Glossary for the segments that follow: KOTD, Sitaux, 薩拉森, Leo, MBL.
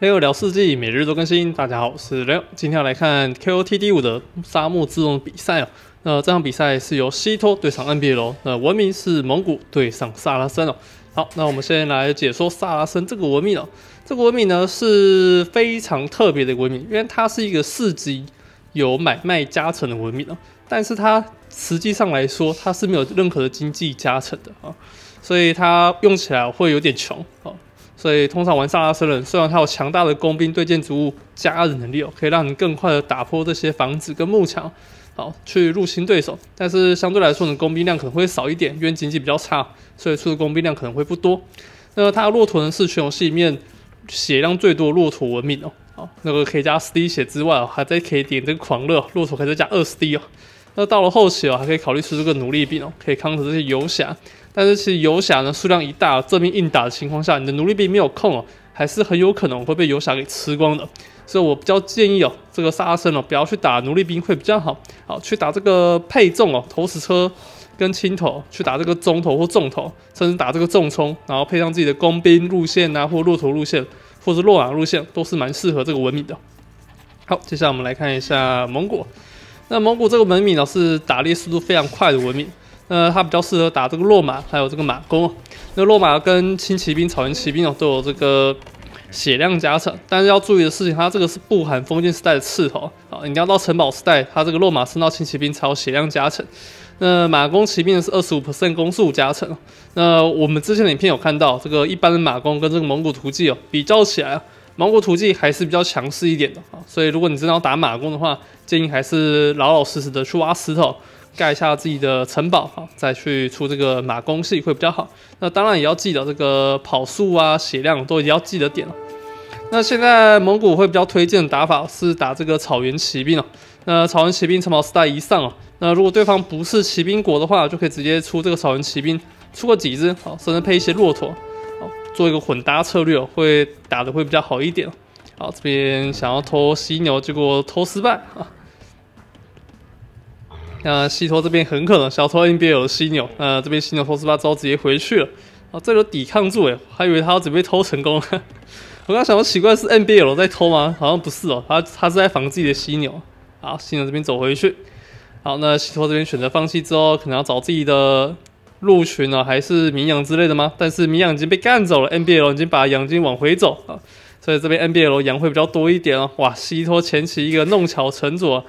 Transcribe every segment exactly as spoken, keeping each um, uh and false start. Leo 聊世纪每日都更新，大家好，我是 Leo。今天要来看 K O T D 五的沙漠之龙比赛哦。那这场比赛是由西托对上 M B L， 那文明是蒙古对上萨拉森哦。好，那我们先来解说萨拉森这个文明哦。这个文明呢是非常特别的文明，因为它是一个市集有买卖加成的文明哦，但是它实际上来说它是没有任何的经济加成的啊、哦，所以它用起来会有点穷哦。所以通常玩萨拉森人，虽然他有强大的工兵对建筑物加的能力哦，可以让你更快的打破这些房子跟幕墙，好去入侵对手。但是相对来说，你的工兵量可能会少一点，因为经济比较差，所以出的工兵量可能会不多。那他的骆驼人是全游戏里面血量最多的骆驼文明哦，好那个可以加 十滴 血之外哦，还在可以点这个狂热骆驼，可以再加 二十滴 哦。那到了后期哦，还可以考虑出这个奴隶兵哦，可以抗衡这些游侠。但是其实游侠呢数量一大，正面硬打的情况下，你的奴隶兵没有空哦，还是很有可能会被游侠给吃光的。所以我比较建议哦，这个萨拉森哦不要去打奴隶兵会比较好，好去打这个配重哦，投石车跟轻头，去打这个中头或重头，甚至打这个重冲，然后配上自己的工兵路线啊，或骆驼路线，或是骆马路线，都是蛮适合这个文明的。好，接下来我们来看一下蒙古。那蒙古这个文明呢是打猎速度非常快的文明。那它比较适合打这个骆马，还有这个马弓、哦。那骆马跟轻骑兵、草原骑兵哦，都有这个血量加成，但是要注意的事情，它这个是不含封建时代的刺头啊，你要到城堡时代，它这个骆马升到轻骑兵才有血量加成。那马弓骑兵是 百分之二十五 攻速加成。那我们之前的影片有看到，这个一般的马弓跟这个蒙古突骑哦比较起来、啊，蒙古突骑还是比较强势一点的啊。所以如果你真的要打马弓的话，建议还是老老实实的去挖石头。盖一下自己的城堡，好，再去出这个马弓系会比较好。那当然也要记得这个跑速啊、血量都也要记得点了。那现在蒙古会比较推荐的打法是打这个草原骑兵哦。那草原骑兵城堡时代一上哦，那如果对方不是骑兵国的话，就可以直接出这个草原骑兵，出个几只，好，甚至配一些骆驼，好，做一个混搭策略、哦，会打的会比较好一点、哦。好，这边想要偷犀牛，结果偷失败啊。那西托这边很可能小偷 M B L 的犀牛，呃，这边犀牛偷十八招直接回去了，啊，这有抵抗住哎，还以为他要准备偷成功了。我刚想说奇怪是 M B L 在偷吗？好像不是哦，他他是在防自己的犀牛。好，犀牛这边走回去。好，那西托这边选择放弃之后，可能要找自己的鹿群啊，还是绵羊之类的吗？但是绵羊已经被干走了 ，M B L 已经把羊经往回走啊，所以这边 M B L 羊会比较多一点哦。哇，西托前期一个弄巧成拙。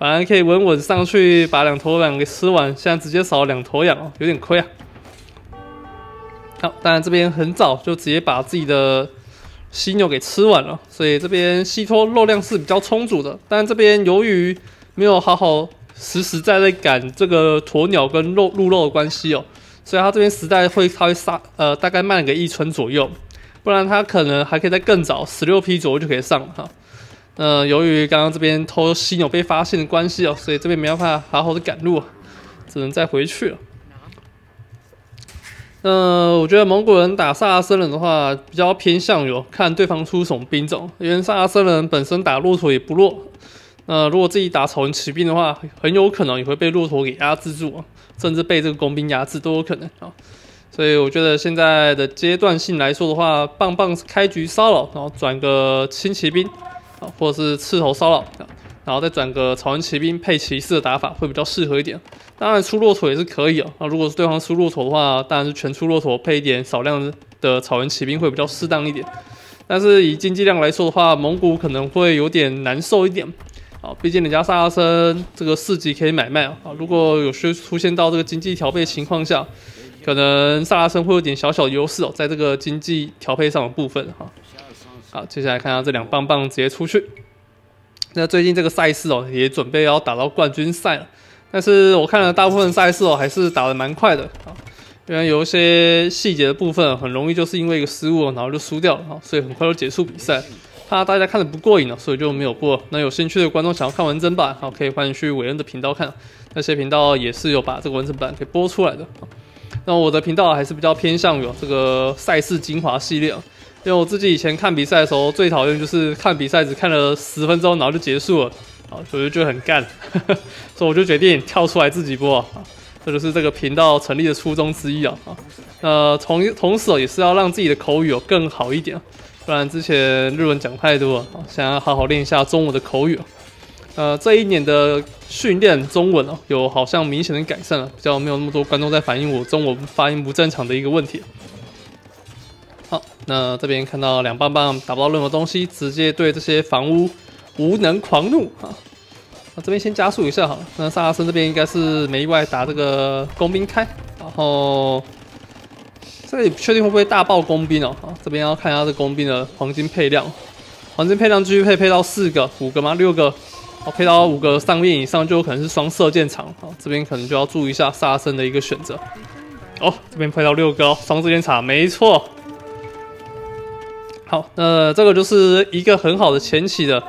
反正可以稳稳上去把两头羊给吃完，现在直接少两头羊哦，有点亏啊。好，当然这边很早就直接把自己的犀牛给吃完了，所以这边西托肉量是比较充足的。但这边由于没有好好实实在在赶这个鸵鸟跟肉鹿肉的关系哦，所以他这边时代会他会杀呃大概慢个一村左右，不然他可能还可以再更早十六批左右就可以上了哈。呃，由于刚刚这边偷犀牛被发现的关系哦，所以这边没办法好好的赶路，只能再回去了。呃，我觉得蒙古人打萨拉森人的话，比较偏向于看对方出什么兵种，因为萨拉森人本身打骆驼也不弱，呃，如果自己打草原骑兵的话，很有可能也会被骆驼给压制住，甚至被这个工兵压制都有可能啊。所以我觉得现在的阶段性来说的话，棒棒开局骚扰，然后转个轻骑兵。或者是刺头骚扰，然后再转个草原骑兵配骑士的打法会比较适合一点。当然出骆驼也是可以哦。那如果是对方出骆驼的话，当然是全出骆驼配一点少量的草原骑兵会比较适当一点。但是以经济量来说的话，蒙古可能会有点难受一点。啊，毕竟人家萨拉森这个市集可以买卖啊。如果有需出现到这个经济调配情况下，可能萨拉森会有点小小的优势哦，在这个经济调配上的部分哈。好，接下来看到这两棒棒直接出去。那最近这个赛事哦，也准备要打到冠军赛了。但是我看了大部分赛事哦，还是打得蛮快的啊。因为有一些细节的部分，很容易就是因为一个失误，然后就输掉了啊，所以很快就结束比赛。怕大家看得不过瘾了，所以就没有播。那有兴趣的观众想要看完整版，好，可以换去伟恩的频道看。那些频道也是有把这个完整版给播出来的。那我的频道还是比较偏向于这个赛事精华系列啊。因为我自己以前看比赛的时候，最讨厌就是看比赛只看了十分钟，然后就结束了，啊，所以就觉得很干，所以我就决定跳出来自己播，啊，这就是这个频道成立的初衷之一啊。呃，同同时也是要让自己的口语有更好一点，不然之前日文讲太多了，想要好好练一下中文的口语。呃，这一年的训练中文哦，有好像明显的改善了，比较没有那么多观众在反映我中文发音不正常的一个问题。好，那这边看到两棒棒打不到任何东西，直接对这些房屋无能狂怒啊！那这边先加速一下好了。那萨拉森这边应该是没意外打这个工兵开，然后。 这里不确定会不会大爆工兵哦，啊，这边要看一下这工兵的黄金配量，黄金配量继续配配到四个、五个吗？六个，好，配到五个上面以上就有可能是双射箭场，好，这边可能就要注意一下杀生的一个选择。哦，这边配到六个、哦，双射箭场，没错。好，那这个就是一个很好的前期的，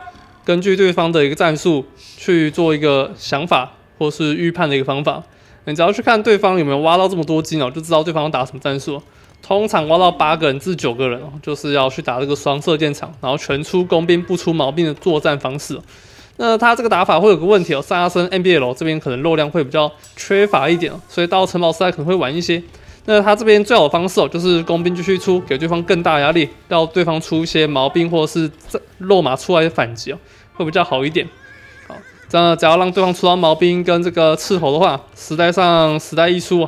根据对方的一个战术去做一个想法或是预判的一个方法。 你只要去看对方有没有挖到这么多金哦，就知道对方要打什么战术。通常挖到八个人至九个人哦，就是要去打这个双射箭场，然后全出工兵不出毛病的作战方式。那他这个打法会有个问题哦，萨拉森 M B L 这边可能肉量会比较缺乏一点，所以到城堡时代可能会晚一些。那他这边最好的方式哦，就是工兵继续出，给对方更大压力，让对方出一些毛病或者是肉马出来的反击哦，会比较好一点。 这样，只要让对方出到毛兵跟这个斥候的话，时代上时代一出，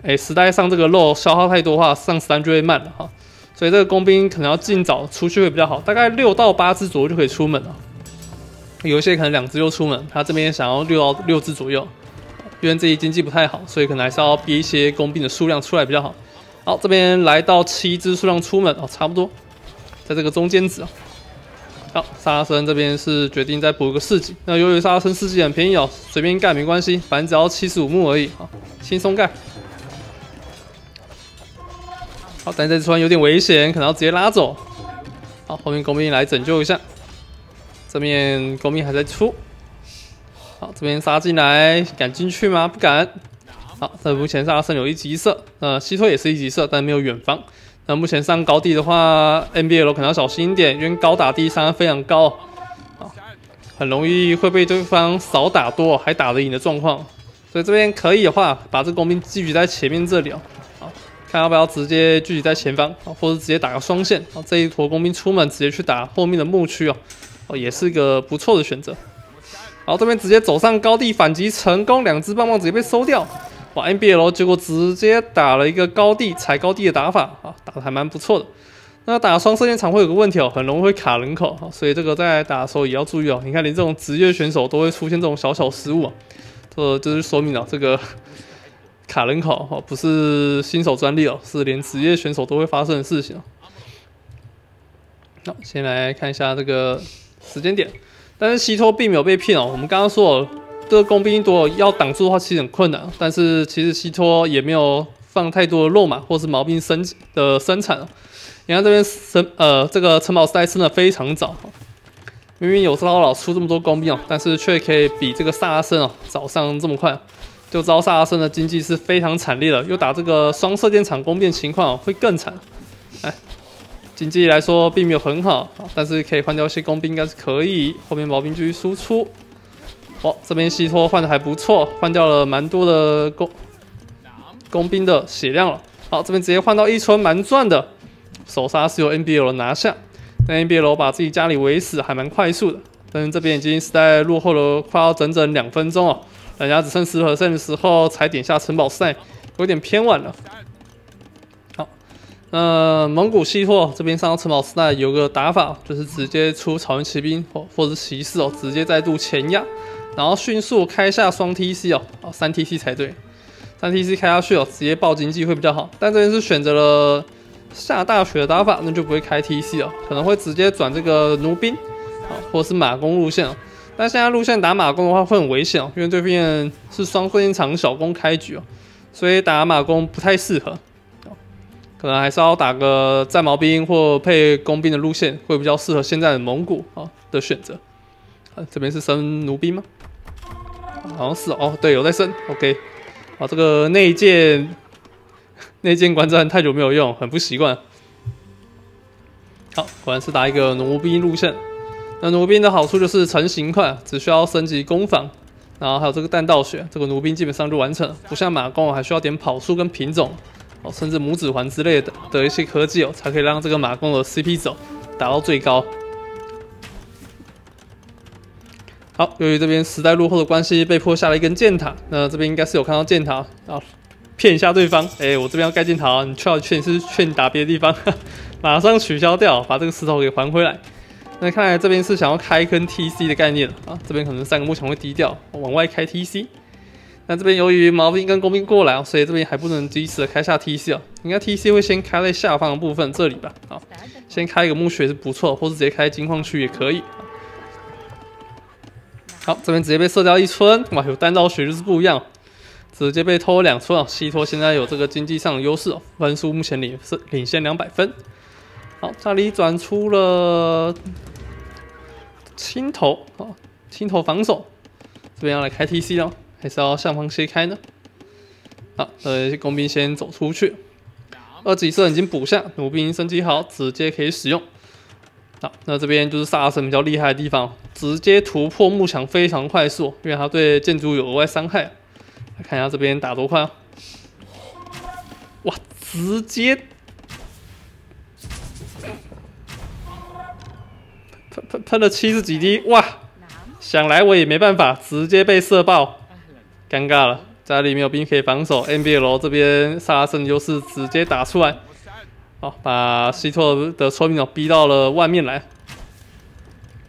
哎、欸，时代上这个肉消耗太多的话，上时代就会慢了哈。所以这个工兵可能要尽早出去会比较好，大概六到八只左右就可以出门了。有一些可能两只就出门，他这边想要六到六只左右，因为这一经济不太好，所以可能还是要逼一些工兵的数量出来比较好。好，这边来到七只数量出门哦，差不多，在这个中间值啊。 好，萨拉森这边是决定再补个四级。那由于萨拉森四级很便宜哦，随便盖没关系，反正只要七十五目而已，好，轻松盖。好，但这次突然有点危险，可能要直接拉走。好，后面工兵来拯救一下。这面工兵还在出。好，这边杀进来，敢进去吗？不敢。好，在目前萨拉森有一级射，呃，西推也是一级射，但没有远防。 那目前上高地的话 ，M B L 可能要小心一点，因为高打低伤害非常高，啊，很容易会被对方少打多还打得赢的状况。所以这边可以的话，把这工兵聚集在前面这里啊，啊，看要不要直接聚集在前方啊，或者直接打个双线啊，这一坨工兵出门直接去打后面的牧区啊，哦，也是一个不错的选择。好，这边直接走上高地反击成功，两只棒棒直接被收掉。 哇 M B L 结果直接打了一个高地踩高地的打法啊，打得还蛮不错的。那打双射箭场会有个问题哦，很容易会卡人口啊，所以这个在打的时候也要注意哦。你看，连这种职业选手都会出现这种小小失误啊，这就是说明了这个卡人口哦，不是新手专利哦，是连职业选手都会发生的事情哦。那先来看一下这个时间点，但是西托并没有被骗哦，我们刚刚说哦。 这个工兵如果要挡住的话，其实很困难。但是其实西托也没有放太多的肉马或是毛病生的生产。你看这边生呃，这个城堡时代生的非常早，明明有骚扰出这么多工兵哦，但是却可以比这个萨拉森哦早上这么快，就知道萨拉森的经济是非常惨烈的。又打这个双射箭场攻变情况、哦、会更惨。哎，经济来说并没有很好，但是可以换掉一些工兵应该是可以。后面毛兵继续输出。 哦，这边西托换的还不错，换掉了蛮多的工工兵的血量了。好，这边直接换到一村，蛮赚的。首杀是由 M B L 拿下，但 M B L 把自己家里围死，还蛮快速的。但是这边已经时代落后了，快要整整两分钟哦。人家只剩 百分之十 的时候才点下城堡赛，有点偏晚了。好，呃，蒙古西托这边上到城堡时代有个打法，就是直接出草原骑兵或或者骑士哦，直接再度前压。 然后迅速开下双 T C 哦，哦三 T C 才对，三 T C 开下去哦，直接爆经济会比较好。但这边是选择了下大雪的打法，那就不会开 T C 哦，可能会直接转这个弩兵，啊、哦、或者是马弓路线哦。但现在路线打马弓的话会很危险哦，因为对面是双射箭场小弓开局哦，所以打马弓不太适合，哦、可能还是要打个战矛兵或配弓兵的路线会比较适合现在的蒙古啊、哦、的选择。 这边是升弩兵吗？好像是哦，对，有在升。OK， 啊，这个内建内建观战太久没有用，很不习惯。好，果然是打一个弩兵路线。那弩兵的好处就是成型快，只需要升级攻防，然后还有这个弹道学，这个弩兵基本上就完成了。不像马弓还需要点跑速跟品种，哦，甚至拇指环之类的的一些科技哦，才可以让这个马弓的 C P 值达到最高。好，由于这边时代落后的关系，被迫下了一根箭塔。那这边应该是有看到箭塔啊，骗一下对方。哎、欸，我这边要盖箭塔、啊，你劝我劝是劝你打别的地方，呵呵马上取消掉，把这个石头给还回来。那看来这边是想要开坑 T C 的概念啊，这边可能三个牧场会低调，往外开 T C。 那这边由于毛兵跟工兵过来、哦、所以这边还不能及时的开下 T C 哦，应该 T C 会先开在下方的部分这里吧。好，先开一个墓穴是不错，或是直接开金矿区也可以。好，这边直接被射掉一村，哇，有弹道学就是不一样、哦，直接被偷了两村啊、哦。西托现在有这个经济上的优势哦，分数目前领是领先两百分。好，这里转出了青头啊，青头防守，这边要来开 T C 了。 还是要上方切开呢。好，呃，工兵先走出去。二级射已经补下，弩兵升级好，直接可以使用。好，那这边就是萨神比较厉害的地方，直接突破木墙非常快速，因为他对建筑有额外伤害。来看一下这边打多快啊！哇，直接喷喷喷了七十几滴，哇！想来我也没办法，直接被射爆。 尴尬了，家里没有兵可以防守 ，M B L 这边萨拉森优势直接打出来，好，把西托的村民逼到了外面来，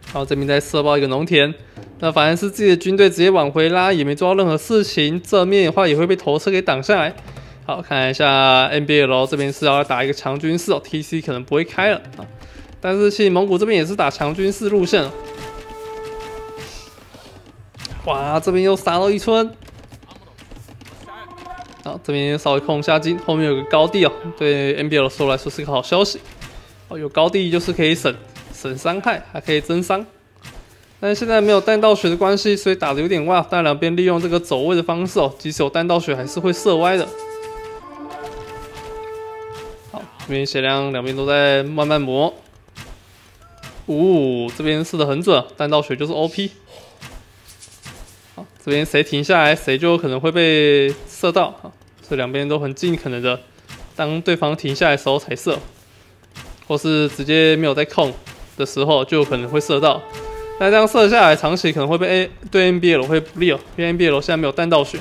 然后这边再射爆一个农田，那反而是自己的军队直接往回拉，也没做到任何事情，正面的话也会被投射给挡下来。好，看一下 M B L 这边是要打一个强军事哦 ，T C 可能不会开了啊，但是其实蒙古这边也是打强军事路线，哇，这边又杀到一村。 好，这边稍微控一下金，后面有个高地哦，对 M B L 说来说是个好消息。哦，有高地就是可以省省伤害，还可以增伤。但是现在没有弹道学的关系，所以打的有点哇。但两边利用这个走位的方式哦，即使有弹道学还是会射歪的。好，这边血量两边都在慢慢磨。呜、哦，这边射的很准，弹道学就是 O P。 这边谁停下来，谁就可能会被射到啊！所以两边都很尽可能的，当对方停下来的时候才射，或是直接没有在控的时候就可能会射到。那这样射下来，长期可能会被 A 对 M B L 会不利哦，因为 M B L 现在没有弹道学，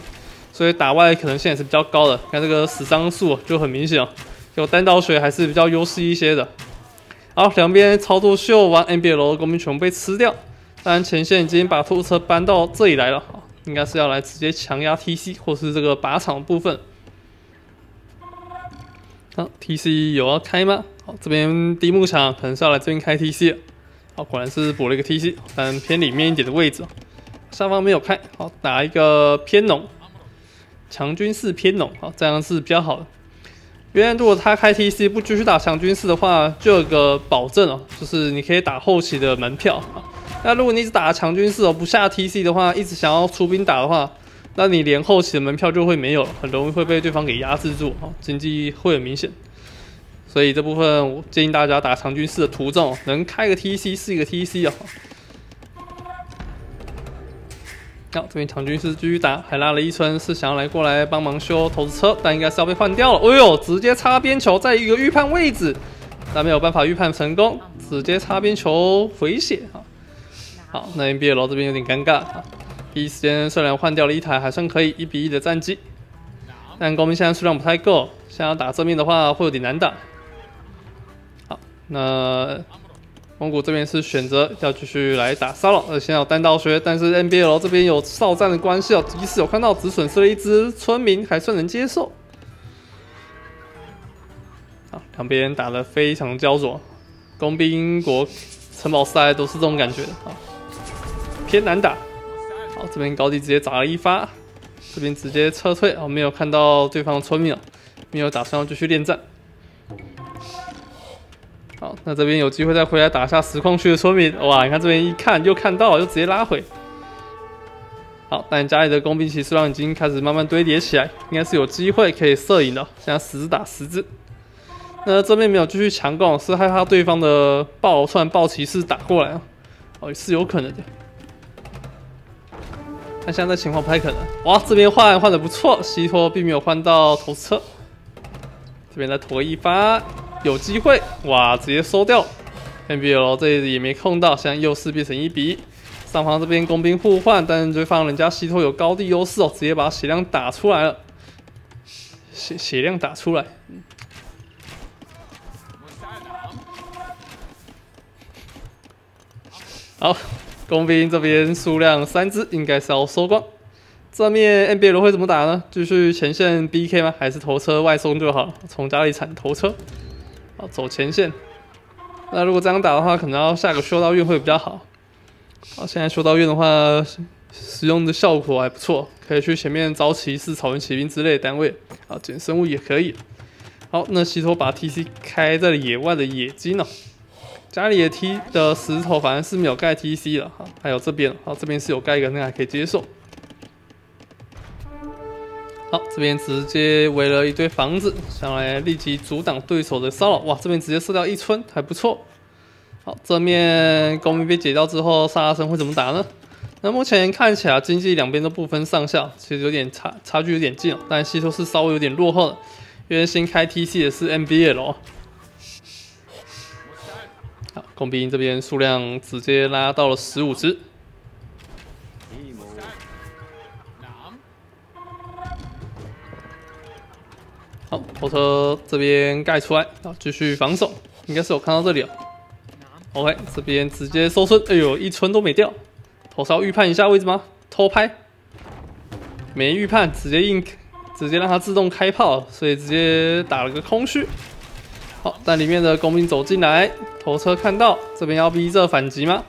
所以打外可能性也是比较高的。看这个死伤数就很明显哦，有弹道学还是比较优势一些的。好，两边操作秀完 ，M B L 的工兵全部被吃掉，当然前线已经把拖车搬到这里来了。 应该是要来直接强压 T C 或是这个靶场的部分。好 ，T C 有要开吗？好，这边低牧场可能是要来这边开 T C 了。好，果然是补了一个 T C， 但偏里面一点的位置，下方没有开。好，打一个偏农，强军事偏农，好，这样是比较好的。因为如果他开 T C 不继续打强军事的话，就有个保证哦，就是你可以打后期的门票。 那如果你一直打强军事哦，不下 T C 的话，一直想要出兵打的话，那你连后期的门票就会没有了，很容易会被对方给压制住哦，经济会很明显。所以这部分我建议大家打强军事的途中，能开个 T C 是一个 T C 哦。好、哦，这边强军事继续打，还拉了一村是想要来过来帮忙修投资车，但应该是要被换掉了。哎呦，直接擦边球，在一个预判位置，但没有办法预判成功，直接擦边球回血啊。 好，那 M B L 这边有点尴尬啊！第一时间虽然换掉了一台，还算可以一比一的战绩，但工兵现在数量不太够，想要打正面的话会有点难打。好，那蒙古这边是选择要继续来打骚扰，呃，现在有单刀学，但是 M B L 这边有哨战的关系哦，即使有看到只损失了一只村民，还算能接受。啊，两边打得非常焦灼，工兵国城堡赛都是这种感觉的啊。 偏难打，好，这边高地直接砸了一发，这边直接撤退，哦，没有看到对方的村民了，没有打算要继续恋战。好，那这边有机会再回来打下实况区的村民，哇，你看这边一看又看到了，就直接拉回。好，但家里的工兵骑士量已经开始慢慢堆叠起来，应该是有机会可以摄影的，现在十字打十字。那这边没有继续强攻，是害怕对方的暴窜暴骑士打过来，哦，是有可能的。 那现在情况不太可能。哇，这边换换的不错，西托并没有换到投车，这边再拖一发，有机会，哇，直接收掉。M B L 这里也没控到，现在优势变成一比一。上方这边工兵互换，但是对方人家西托有高地优势哦，直接把血量打出来了，血血量打出来。 好，工兵这边数量三只，应该是要收光。这面 M B L 会怎么打呢？继续前线 B K 吗？还是头车外送就好？从家里铲头车，好走前线。那如果这样打的话，可能要下个修道院会比较好。好，现在修道院的话，使用的效果还不错，可以去前面招骑士、草原骑兵之类的单位啊，捡生物也可以。好，那西托把 T C 开在野外的野鸡呢？ 家里的 T 的石头反正是没有盖 T C 了哈，还有这边，好这边是有盖一个，那还可以接受。好，这边直接围了一堆房子，想来立即阻挡对手的骚扰。哇，这边直接射掉一村，还不错。好，这面工兵被解掉之后，萨拉森会怎么打呢？那目前看起来经济两边都不分上下，其实有点差，差距有点近了，但西托是稍微有点落后了，因为先开 T C 的是 M B L。 工兵这边数量直接拉到了十五只。好，火车这边盖出来，好继续防守。应该是有看到这里了。OK， 这边直接收村，哎呦，一村都没掉。头是要预判一下位置吗？偷拍，没预判，直接硬，直接让它自动开炮，所以直接打了个空虚。 好，但里面的工兵走进来，头车看到这边要逼这反击吗？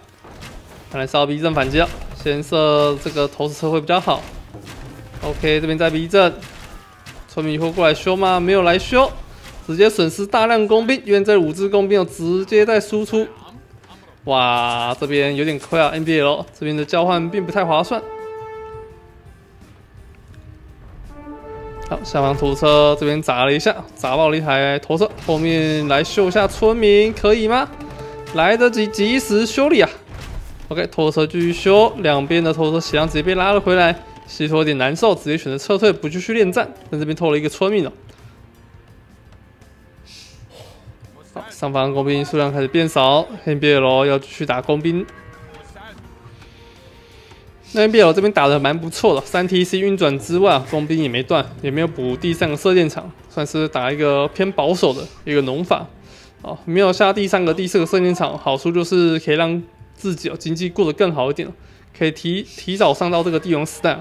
看来是要逼阵反击了，先射这个投石车会比较好。OK， 这边在逼阵，村民会过来修吗？没有来修，直接损失大量工兵，因为这五只工兵有直接在输出。哇，这边有点亏啊 ，M B L 这边的交换并不太划算。好，下方土车这边砸了一下，砸爆了一台头车，后面来秀一下村民，可以吗？来得及及时修理啊 ！OK， 头车继续修，两边的头车血量直接被拉了回来，西托有点难受，直接选择撤退，不继续恋战。但这边偷了一个村民了。好，上方工兵数量开始变少 ，M B L 要去打工兵。 那 M B L 这边打的蛮不错的，三 T C 运转之外，工兵也没断，也没有补第三个射箭场，算是打一个偏保守的一个农法。哦，没有下第三个、第四个射箭场，好处就是可以让自己哦经济过得更好一点，可以提提早上到这个帝王时代。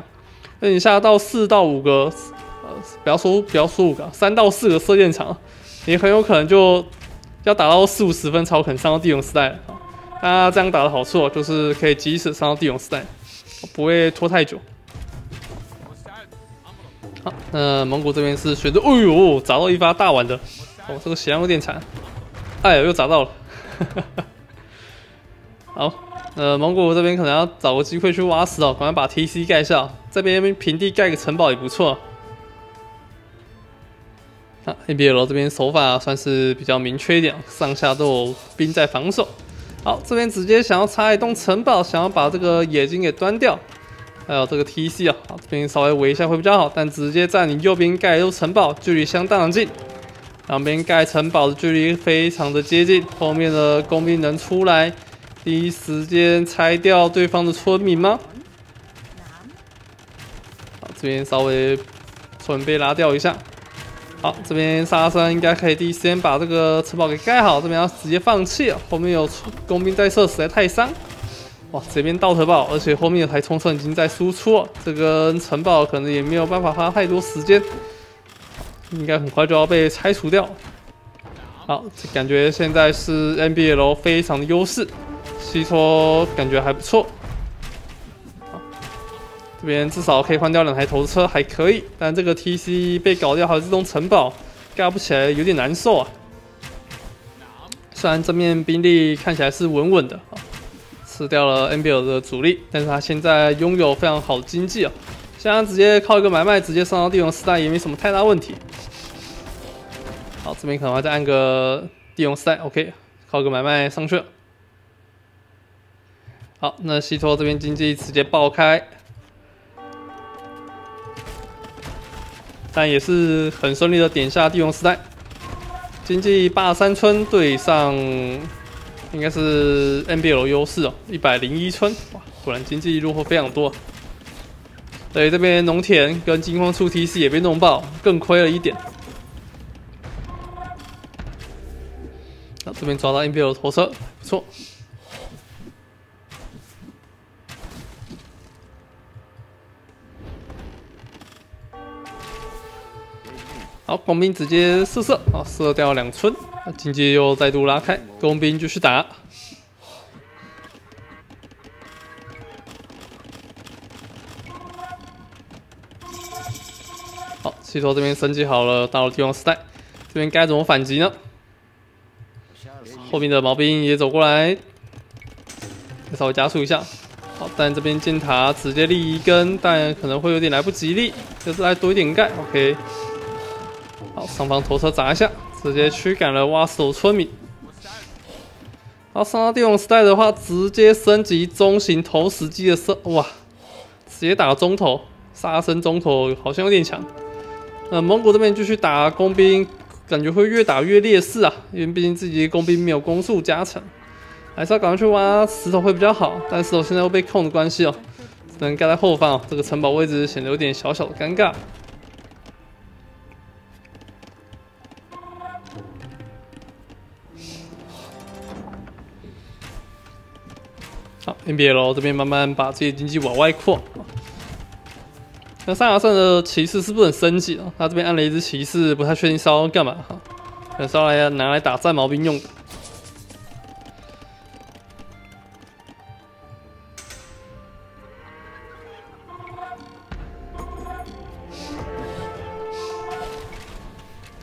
那你下到四到五个，呃，不要说不要说五个，三到四个射箭场，你很有可能就要打到四五十分才有可能上到帝王时代了。那这样打的好处就是可以及时上到帝王时代。 不会拖太久。好，那蒙古这边是选择，哎呦，砸到一发大碗的，哦，这个血量有点惨，哎呦，又砸到了。好，呃，蒙古这边可能要找个机会去挖石哦，赶快把 T C 盖下，这边平地盖个城堡也不错。啊 ，M B L 这边手法算是比较明确一点，上下都有兵在防守。 好，这边直接想要插一栋城堡，想要把这个野金给端掉，还有这个 T C 啊，好，这边稍微围一下会比较好，但直接在你右边盖一座城堡，距离相当近，两边盖城堡的距离非常的接近，后面的工兵能出来，第一时间拆掉对方的村民吗？好，这边稍微准备拉掉一下。 好，这边沙僧应该可以第一时间把这个城堡给盖好，这边要直接放弃了。后面有工兵在射，实在太伤。哇，这边倒城堡，而且后面有台冲绳已经在输出了，这跟城堡可能也没有办法花太多时间，应该很快就要被拆除掉。好，感觉现在是 M B L 非常的优势，西托感觉还不错。 这边至少可以换掉两台投石车，还可以。但这个 T C 被搞掉，还有这栋城堡盖不起来，有点难受啊。虽然正面兵力看起来是稳稳的，吃掉了 M B L 的主力，但是他现在拥有非常好的经济啊，现在直接靠一个买卖直接上到帝王时代也没什么太大问题。好，这边可能还再按个帝王时代 ，OK， 靠一个买卖上去了。好，那西托这边经济直接爆开。 但也是很顺利的点下帝王时代，经济霸三村对上应该是 M B L 优势哦， 一百零一村，哇，果然经济落后非常多。对，这边农田跟金荒出 T C 也被弄爆，更亏了一点。好，这边抓到 M B L 头车，不错。 好，工兵直接射射，好射掉两村，那经济又再度拉开，工兵继续打。好，系统这边升级好了，到了帝王时代，这边该怎么反击呢？后面的毛兵也走过来，再稍微加速一下。好，但这边箭塔直接立一根，但可能会有点来不及立，就是来多一点盖 ，OK。 好，上方头车砸一下，直接驱赶了挖手村民。好，上到帝王时代的话，直接升级中型投石机的射，哇，直接打中投，杀身中投好像有点强。那蒙古这边继续打工兵，感觉会越打越劣势啊，因为毕竟自己的工兵没有攻速加成，还是要赶快去挖石头会比较好。但石头现在又被控的关系哦，只能盖在后方哦，这个城堡位置显得有点小小的尴尬。 好 M B L 这边慢慢把自己的经济往外扩。那萨卡圣的骑士是不能升级啊，他这边按了一只骑士，不太确定是要干嘛哈，可能是要来拿来打战矛兵用的。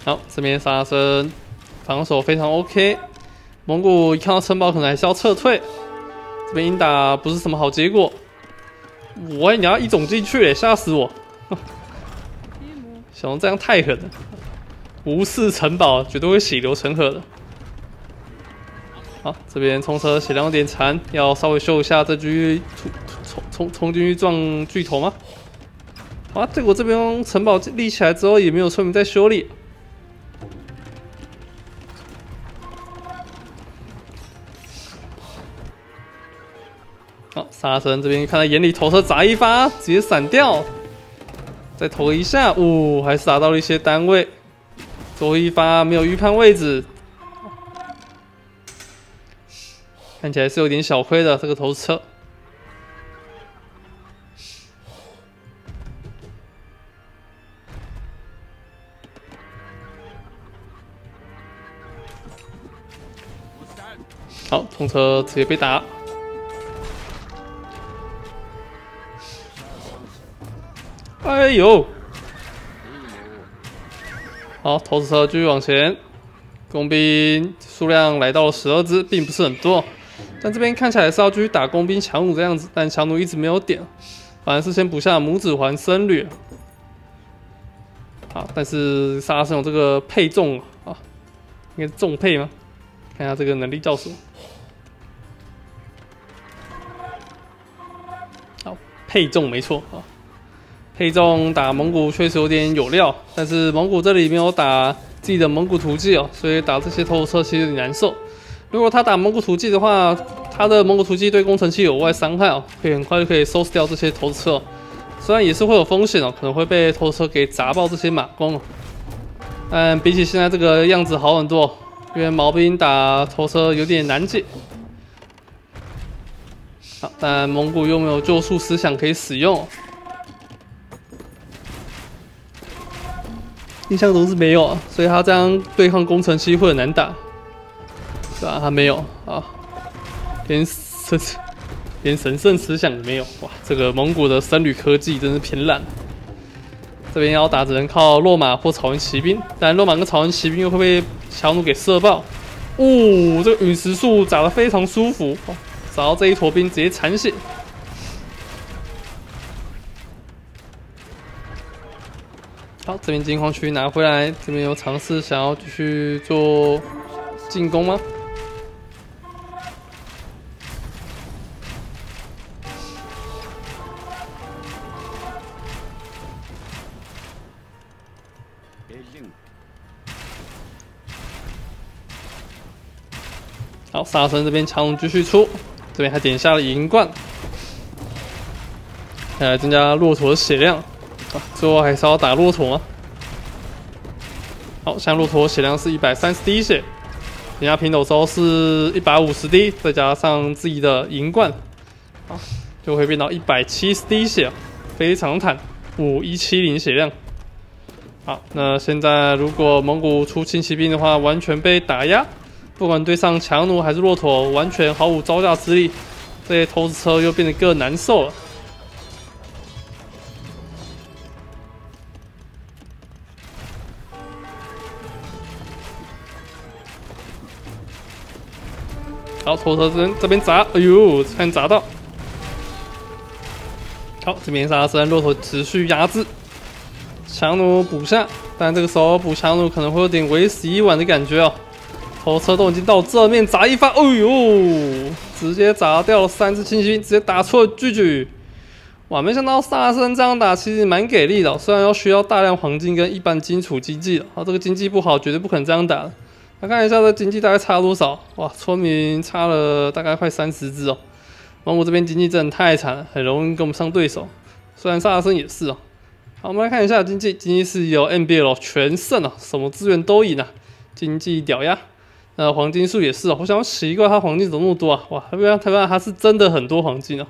好，这边萨卡圣防守非常 OK， 蒙古一看到城堡可能还是要撤退。 这边英打不是什么好结果，我你要一种进去嘞，吓死我！小龙这样太狠了，无视城堡绝对会血流成河的。好，这边冲车血量有点残，要稍微修一下这局冲冲冲进去撞巨头吗？啊，结果这边城堡立起来之后也没有村民在修理。 好，沙僧这边看在眼里，投射砸一发，直接闪掉，再投一下，呜、哦，还是打到了一些单位。最后一发没有预判位置，看起来是有点小亏的这个投射。好，通车直接被打。 哎呦！好，投石车继续往前，工兵数量来到了十二只，并不是很多。但这边看起来是要继续打工兵强弩这样子，但强弩一直没有点，反而是先补下拇指环僧侣。好，但是沙僧有这个配重啊，应该是重配吗？看一下这个能力叫什么。好，配重没错啊。 黑中打蒙古确实有点有料，但是蒙古这里没有打自己的蒙古图记哦，所以打这些投射其实有点难受。如果他打蒙古图记的话，他的蒙古图记对工程器有额外伤害哦，可以很快就可以收拾掉这些投射、哦。虽然也是会有风险哦，可能会被投射给砸爆这些马弓哦。但比起现在这个样子好很多、哦，因为毛兵打投射有点难解。好，但蒙古又没有救赎思想可以使用、哦。 印象中是没有啊，所以他这样对抗工程期会很难打，是吧？他没有啊，连神连神圣思想也没有哇！这个蒙古的僧侣科技真是偏烂，这边要打只能靠落马或草原骑兵，但落马跟草原骑兵又会被强弩给射爆。哦，这个陨石术打得非常舒服，哦、打到这一坨兵直接残血。 好，这边金矿区拿回来，这边有尝试想要继续做进攻吗？好，萨神这边强龙继续出，这边还点下了银冠，来增加骆驼的血量。啊，最后还是要打骆驼吗？好，像骆驼血量是一百三十滴血，人家平手之后是一百五十滴，再加上自己的银冠，啊，就会变到一百七十滴血，非常惨，五一七零血量。 好，那现在如果蒙古出轻骑兵的话，完全被打压，不管对上强弩还是骆驼，完全毫无招架之力。这些投石车又变得更难受了。好，投石车这边砸，哎呦，差点砸到。好，这边沙僧骆驼持续压制。 强弩补下，但这个时候补强弩可能会有点为时已晚的感觉哦。头车都已经到正面砸一发，哦呦，直接砸掉了三只轻骑兵，直接打出了巨巨。哇，没想到萨生这样打其实蛮给力的、哦，虽然要需要大量黄金跟一般金属经济了。啊，这个经济不好，绝对不可能这样打的。来看一下这经济大概差多少？哇，村民差了大概快三十只哦。蒙古这边经济真的太惨了，很容易跟不上对手。虽然萨生也是哦。 好，我们来看一下经济，经济是由 M B L 全胜啊，什么资源都赢啊，经济屌呀。那黄金数也是啊，我想奇怪它黄金怎么那么多啊？哇，要不然台湾它是真的很多黄金啊，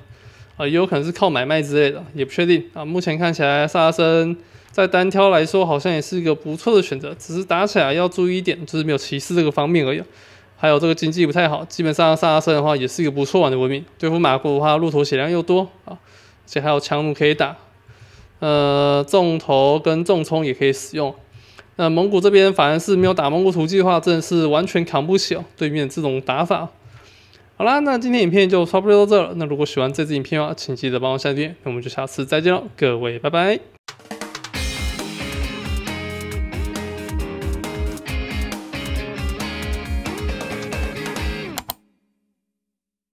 啊，也有可能是靠买卖之类的，也不确定啊。目前看起来萨生在单挑来说好像也是一个不错的选择，只是打起来要注意一点，就是没有骑士这个方面而已、啊。还有这个经济不太好，基本上萨生的话也是一个不错玩的文明，对付马国的话，骆驼血量又多啊，而且还有强弩可以打。 呃，重头跟重冲也可以使用。那蒙古这边反而是没有打蒙古突击的话，真的是完全扛不起哦，对面这种打法。好啦，那今天影片就差不多到这了。那如果喜欢这支影片的话，请记得帮我下订阅。那我们就下次再见喽，各位，拜拜。